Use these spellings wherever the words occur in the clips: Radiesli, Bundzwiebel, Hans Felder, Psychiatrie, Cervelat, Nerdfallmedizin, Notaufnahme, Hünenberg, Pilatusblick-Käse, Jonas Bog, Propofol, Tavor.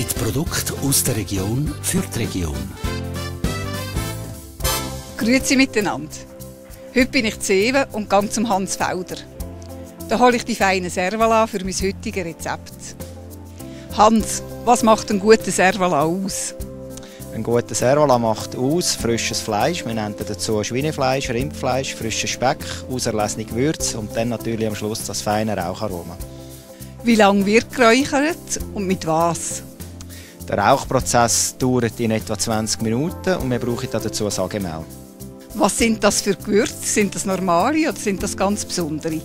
mit Produkten aus der Region für die Region. Grüezi miteinander. Heute bin ich zu Ewe und gehe zum Hans Felder. Da hole ich die feinen Cervelat für mein heutiges Rezept. Hans, was macht einen guten Cervelat aus? Ein guter Cervelat macht aus frisches Fleisch. Wir nennen dazu Schweinefleisch, Rindfleisch, frischen Speck, auserlesene Gewürze und dann natürlich am Schluss das feine Raucharoma. Wie lange wird geräuchert und mit was? Der Rauchprozess dauert in etwa 20 Minuten und wir brauchen dazu Sagemehl. Was sind das für Gewürze? Sind das normale oder sind das ganz besondere? Die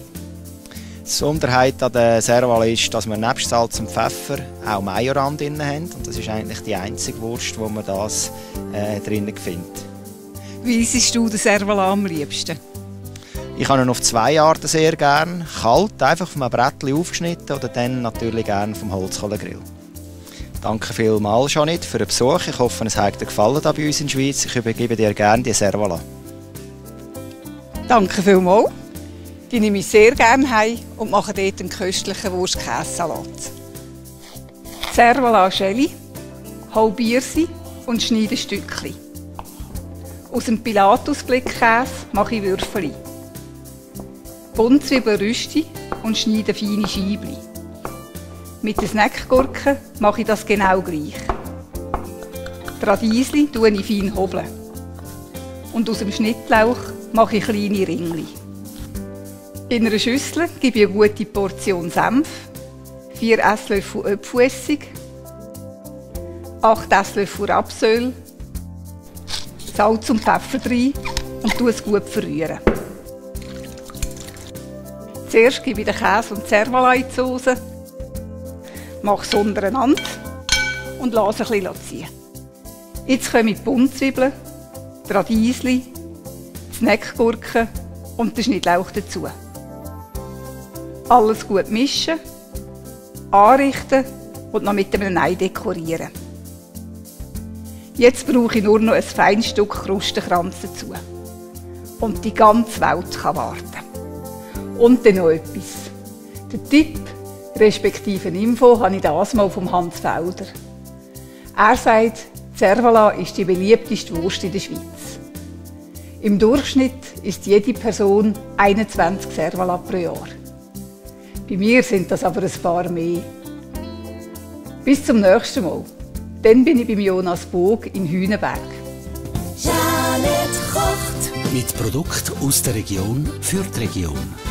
Besonderheit an der Cervelat ist, dass wir nebst Salz und Pfeffer auch Majoran drin haben. Und das ist eigentlich die einzige Wurst, wo man das drinnen findet. Wie isst du den Cervelat am liebsten? Ich habe ihn auf zwei Arten sehr gern. Kalt, einfach vom Brettchen aufgeschnitten oder dann natürlich gern vom Holzkohlegrill. Danke vielmals, Janit, für den Besuch. Ich hoffe, es hat dir gefallen hier bei uns in der Schweiz. Ich übergebe dir gerne die Cervelat. Danke vielmals. Die nehme ich sehr gerne heim und mache dort einen köstlichen Wurstkäsesalat. Cervelat Jelly, halbiere sie und schneide Stückchen. Aus dem Pilatusblick-Käse mache ich Würfel. Bundzwiebel rüste und schneide feine Scheiben. Mit der Snack-Gurke mache ich das genau gleich. Die Radiesli hobele ich fein. Und aus dem Schnittlauch mache ich kleine Ringli. In einer Schüssel gebe ich eine gute Portion Senf, 4 Esslöffel Öpfelessig, 8 Esslöffel Rapsöl, Salz und Pfeffer rein und tue es gut verrühren. Zuerst gebe ich den Käse und die Cervelat in die Soße, mache es untereinander und lasse es ein bisschen ziehen. Jetzt kommen die Bundzwiebeln, die Radiesli, die Snack-Gurke und den Schnittlauch dazu. Alles gut mischen, anrichten und noch mit einem Ei dekorieren. Jetzt brauche ich nur noch ein feines Stück Krustenkranz dazu. Und die ganze Welt kann warten. Und dann noch etwas. Den Tipp respektive Info habe ich das mal vom Hans Felder. Er sagt, Cervelat ist die beliebteste Wurst in der Schweiz. Im Durchschnitt isst jede Person 21 Cervelat pro Jahr. Bei mir sind das aber ein paar mehr. Bis zum nächsten Mal. Dann bin ich beim Jonas Bog in Hünenberg. Mit Produkten aus der Region für die Region.